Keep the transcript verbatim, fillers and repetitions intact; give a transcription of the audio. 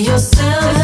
Yourself.